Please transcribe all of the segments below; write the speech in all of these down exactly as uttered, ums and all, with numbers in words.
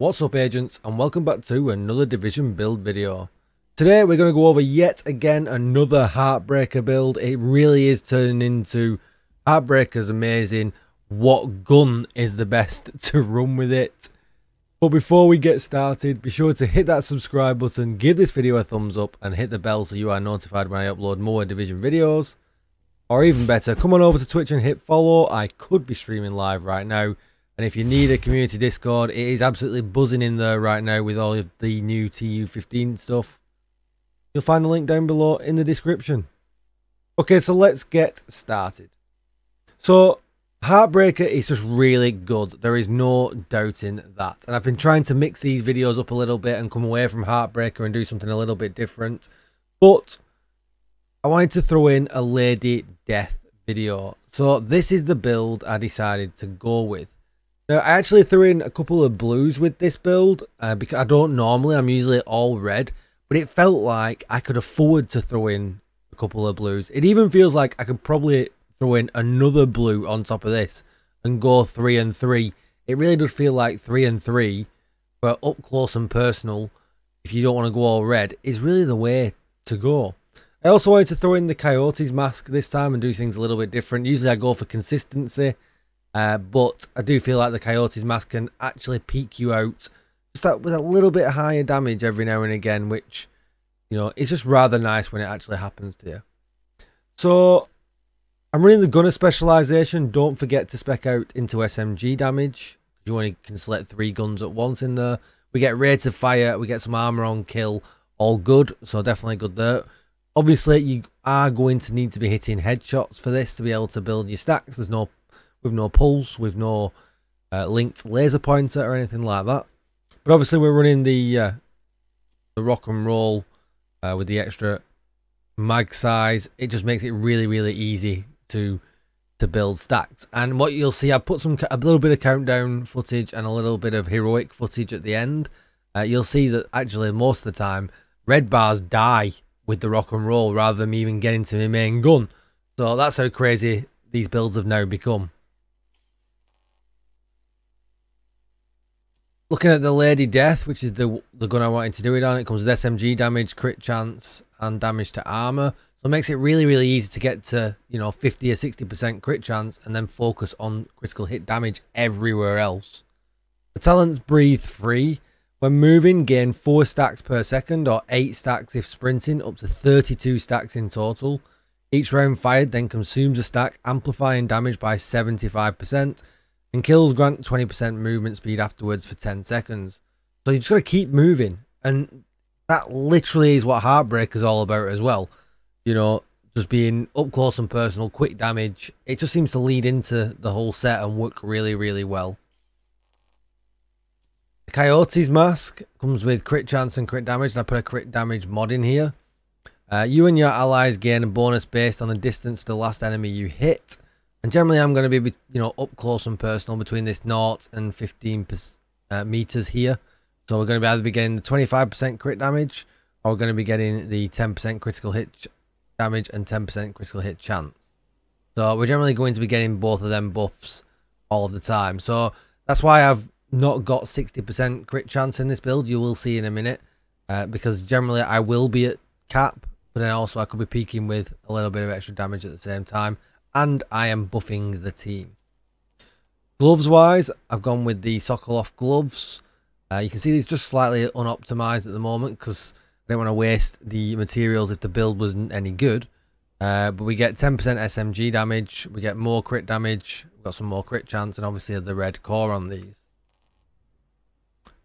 What's up agents, and welcome back to another Division build video. Today we're going to go over yet again another Heartbreaker build. It really is turning into Heartbreaker's amazing. What gun is the best to run with it? But before we get started, be sure to hit that subscribe button, give this video a thumbs up and hit the bell so you are notified when I upload more Division videos. Or even better, come on over to Twitch and hit follow. I could be streaming live right now. And if you need a community Discord, it is absolutely buzzing in there right now with all of the new T U fifteen stuff. You'll find the link down below in the description. Okay, so let's get started. So, Heartbreaker is just really good. There is no doubting that. And I've been trying to mix these videos up a little bit and come away from Heartbreaker and do something a little bit different. But I wanted to throw in a Lady Death video. So, this is the build I decided to go with. Now, I actually threw in a couple of blues with this build, uh, because I don't normally, I'm usually all red, but it felt like I could afford to throw in a couple of blues. It even feels like I could probably throw in another blue on top of this and go three and three. It really does feel like three and three, but up close and personal, if you don't want to go all red, is really the way to go. I also wanted to throw in the Coyote's Mask this time and do things a little bit different. Usually I go for consistency. Uh, but I do feel like the Coyote's Mask can actually peek you out just that, with a little bit higher damage every now and again, which, you know, it's just rather nice when it actually happens to you. So, I'm running the Gunner specialisation. Don't forget to spec out into S M G damage. You only can select three guns at once in there. We get rates of fire, we get some armour on kill, all good, so definitely good there. Obviously, you are going to need to be hitting headshots for this to be able to build your stacks. There's no with no pulse, with no uh, linked laser pointer or anything like that. But obviously we're running the uh, the rock and roll uh, with the extra mag size. It just makes it really, really easy to to build stacks. And what you'll see, I put some a little bit of countdown footage and a little bit of heroic footage at the end. Uh, you'll see that actually most of the time red bars die with the rock and roll rather than even getting to my main gun. So that's how crazy these builds have now become. Looking at the Lady Death, which is the the gun I wanted to do it on, it comes with S M G damage, crit chance, and damage to armor. So it makes it really, really easy to get to, you know, fifty or sixty percent crit chance and then focus on critical hit damage everywhere else. The talents breathe free. When moving, gain four stacks per second or eight stacks if sprinting, up to thirty-two stacks in total. Each round fired then consumes a stack, amplifying damage by seventy-five percent. And kills grant twenty percent movement speed afterwards for ten seconds. So you just got to keep moving. And that literally is what Heartbreaker is all about as well. You know, just being up close and personal, quick damage. It just seems to lead into the whole set and work really, really well. The Coyote's Mask comes with crit chance and crit damage. And I put a crit damage mod in here. Uh, you and your allies gain a bonus based on the distance to the last enemy you hit. And generally I'm going to be, you know, up close and personal between this zero and fifteen uh, meters here. So we're going to be either be getting the twenty-five percent crit damage or we're going to be getting the ten percent critical hit damage and ten percent critical hit chance. So we're generally going to be getting both of them buffs all of the time. So that's why I've not got sixty percent crit chance in this build. You will see in a minute uh, because generally I will be at cap, but then also I could be peaking with a little bit of extra damage at the same time. And I am buffing the team. Gloves wise, I've gone with the Sokoloff gloves. Uh, you can see these just slightly unoptimized at the moment because I don't want to waste the materials if the build wasn't any good. Uh, but we get ten percent S M G damage, we get more crit damage, we've got some more crit chance, and obviously the red core on these.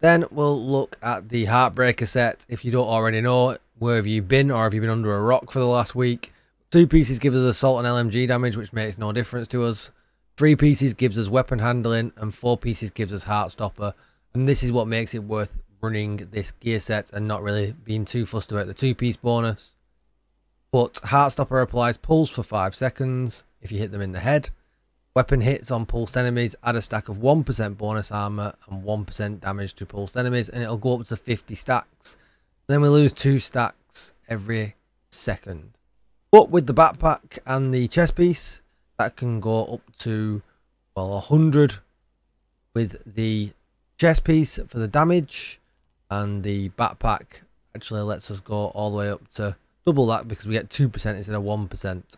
Then we'll look at the Heartbreaker set. If you don't already know, where have you been, or have you been under a rock for the last week? Two pieces gives us assault and L M G damage, which makes no difference to us. Three pieces gives us weapon handling, and four pieces gives us Heartstopper. And this is what makes it worth running this gear set and not really being too fussed about the two-piece bonus. But Heartstopper applies pulse for five seconds if you hit them in the head. Weapon hits on pulsed enemies add a stack of one percent bonus armor and one percent damage to pulsed enemies, and it'll go up to fifty stacks. And then we lose two stacks every second. But with the backpack and the chest piece, that can go up to, well, one hundred with the chest piece for the damage, and the backpack actually lets us go all the way up to double that because we get two percent instead of one percent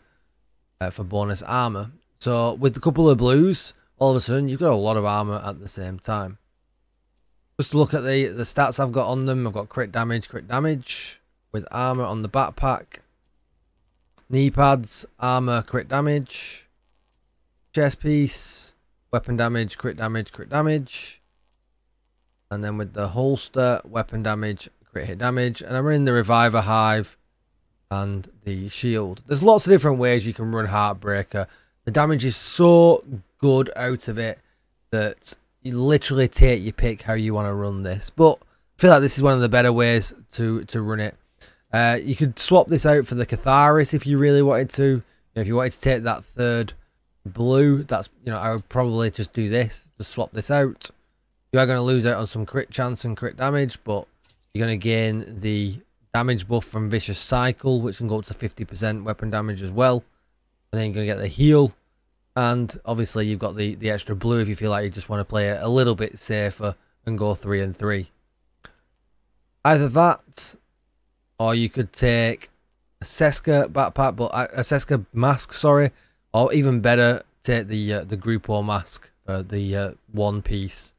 uh, for bonus armor. So with a couple of blues, all of a sudden you've got a lot of armor at the same time. Just look at the, the stats I've got on them. I've got crit damage, crit damage with armor on the backpack. Knee pads, armor, crit damage. Chest piece, weapon damage, crit damage, crit damage. And then with the holster, weapon damage, crit hit damage. And I'm running the Reviver Hive and the shield. There's lots of different ways you can run Heartbreaker. The damage is so good out of it that you literally take your pick how you want to run this. But I feel like this is one of the better ways to, to run it. Uh, you could swap this out for the Catharis if you really wanted to. You know, if you wanted to take that third blue, that's, you know, I would probably just do this, just swap this out. You are going to lose out on some crit chance and crit damage, but you're going to gain the damage buff from Vicious Cycle, which can go up to fifty percent weapon damage as well. And then you're going to get the heal. And obviously you've got the, the extra blue if you feel like you just want to play it a little bit safer and go three and three. Either that, or you could take a Seska backpack, but a Seska mask, sorry. Or even better, take the uh, the Group O mask for the uh, one piece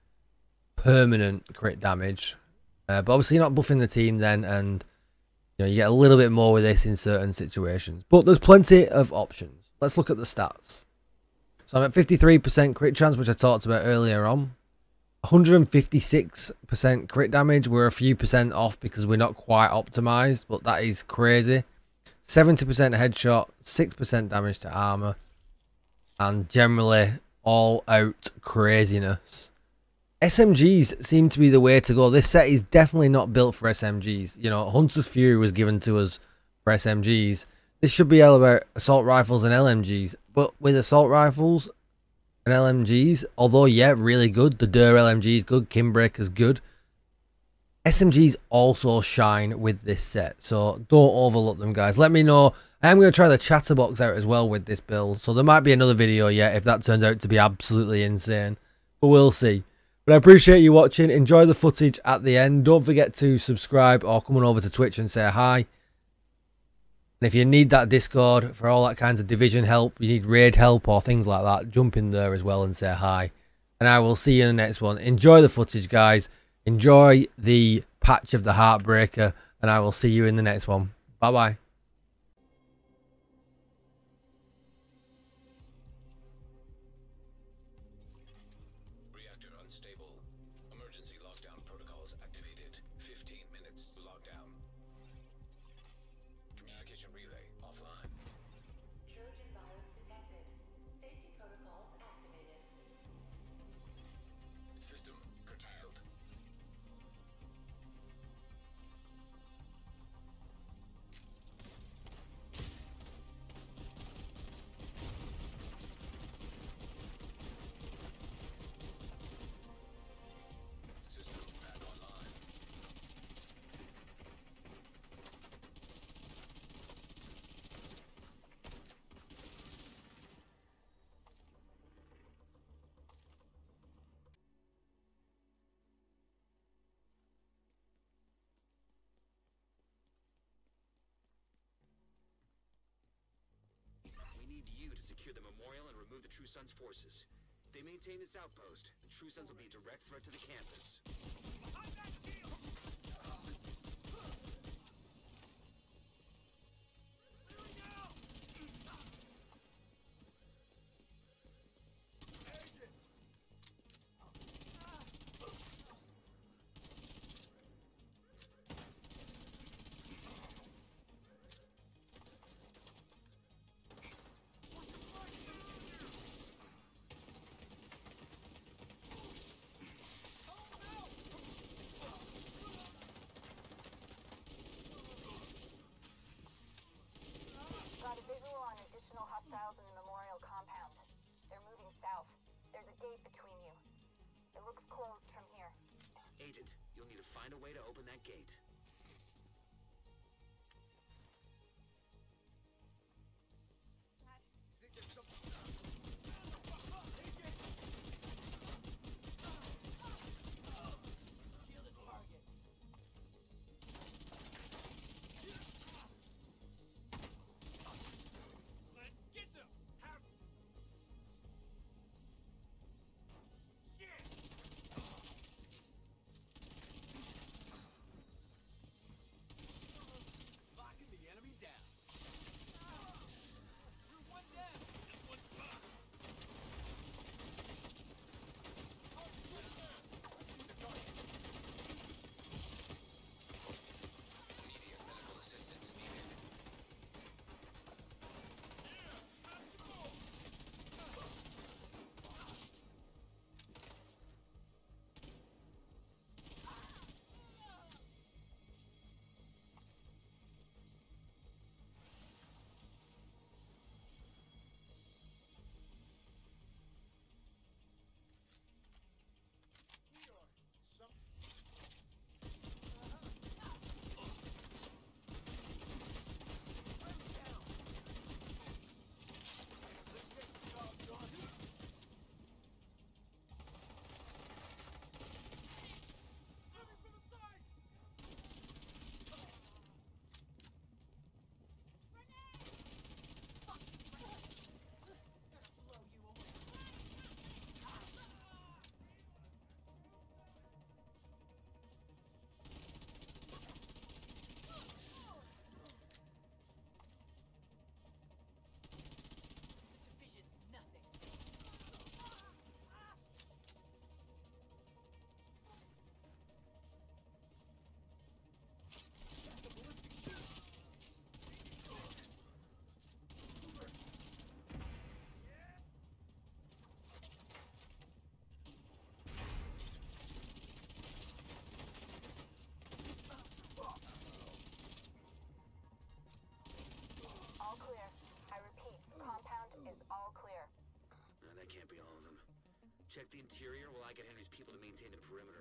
permanent crit damage. Uh, but obviously you're not buffing the team then, and you know, you get a little bit more with this in certain situations. But there's plenty of options. Let's look at the stats. So I'm at fifty-three percent crit chance, which I talked about earlier on. one hundred fifty-six percent crit damage. We're a few percent off because we're not quite optimized, but that is crazy. seventy percent headshot, six percent damage to armor, and generally all out craziness. S M Gs seem to be the way to go. This set is definitely not built for S M Gs. You know, Hunter's Fury was given to us for S M Gs. This should be all about assault rifles and L M Gs, but with assault rifles and L M Gs, although yeah, really good, the Durr L M G is good, Kimbreaker is good, S M Gs also shine with this set, so don't overlook them, guys. Let me know. I am going to try the chatterbox out as well with this build, so there might be another video yet if that turns out to be absolutely insane, but we'll see. But I appreciate you watching. Enjoy the footage at the end. Don't forget to subscribe or come on over to Twitch and say hi. And if you need that Discord for all that kinds of division help, you need raid help or things like that, jump in there as well and say hi. And I will see you in the next one. Enjoy the footage, guys. Enjoy the patch of the Heartbreaker, and I will see you in the next one. Bye-bye. Reactor unstable. Emergency lockdown protocols activated. fifteen minutes to lockdown. Communication relay offline. Trojan virus detected. Safety protocols activated. System curtailed. Secure the memorial and remove the True Sons forces. They maintain this outpost. The True Sons will be a direct threat to the campus. I'm not sealed! In the memorial compound. They're moving south. There's a gate between you. It looks closed from here. Agent, you'll need to find a way to open that gate. That can't be all of them. Check the interior while I get Henry's people to maintain the perimeter.